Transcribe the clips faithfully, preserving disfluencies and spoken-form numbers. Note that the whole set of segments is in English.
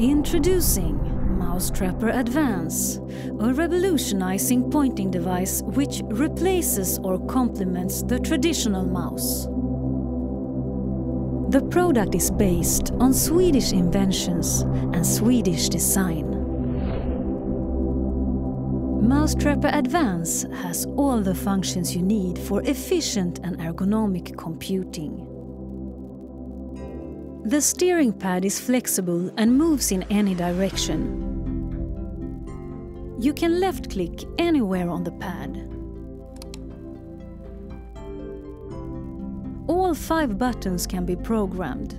Introducing Mousetrapper Advance, a revolutionizing pointing device which replaces or complements the traditional mouse. The product is based on Swedish inventions and Swedish design. Mousetrapper Advance has all the functions you need for efficient and ergonomic computing. The steering pad is flexible and moves in any direction. You can left-click anywhere on the pad. All five buttons can be programmed.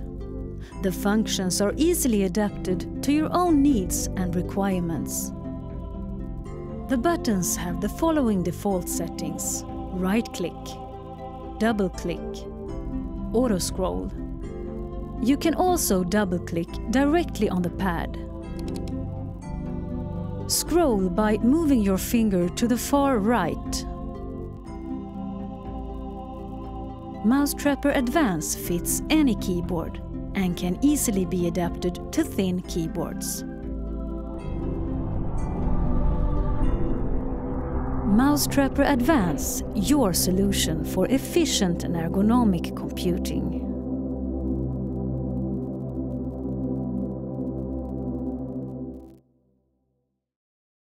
The functions are easily adapted to your own needs and requirements. The buttons have the following default settings: right-click, double-click, auto-scroll. You can also double-click directly on the pad. Scroll by moving your finger to the far right. Mousetrapper Advance fits any keyboard and can easily be adapted to thin keyboards. Mousetrapper Advance, your solution for efficient and ergonomic computing.